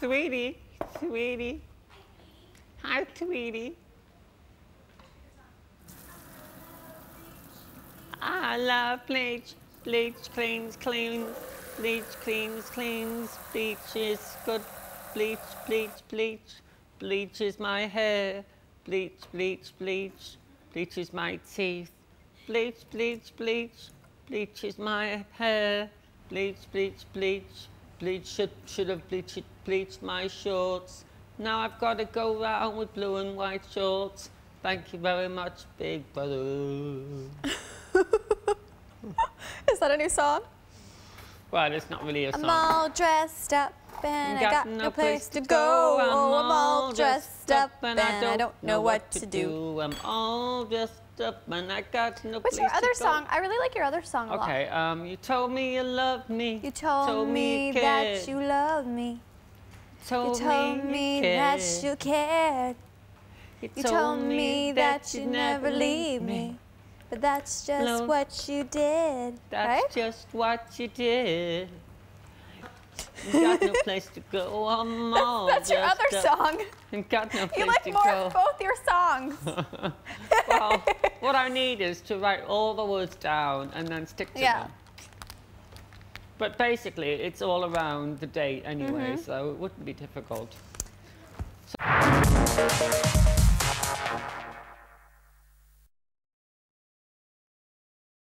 Sweetie, sweetie. Hi, sweetie. I love bleach. Bleach cleans, cleans. Bleach cleans, cleans. Bleach is good. Bleach, bleach, bleach. Bleach is my hair. Bleach, bleach, bleach. Bleach is my teeth. Bleach, bleach, bleach. Bleach is my hair. Bleach, bleach, bleach. Bleach should have bleached my shorts. Now I've got to go round with blue and white shorts. Thank you very much, big brother. Is that a new song? Well, it's not really a song. I'm all dressed up and I got no place to go. I'm all dressed up and I don't know what to do. I'm all dressed up and I got no place to go. What's your other song? I really like your other song a lot. Okay, you told me you love me. You told me that you love me. You told me that you cared. You told me that you'd never leave me. But that's just what you did. That's right? Just what you did. You got no place to go. I'm all that's your other song. You got no place to go. You like more of both your songs. Well, what I need is to write all the words down and then stick to them. But basically, it's all around the date anyway, so it wouldn't be difficult. So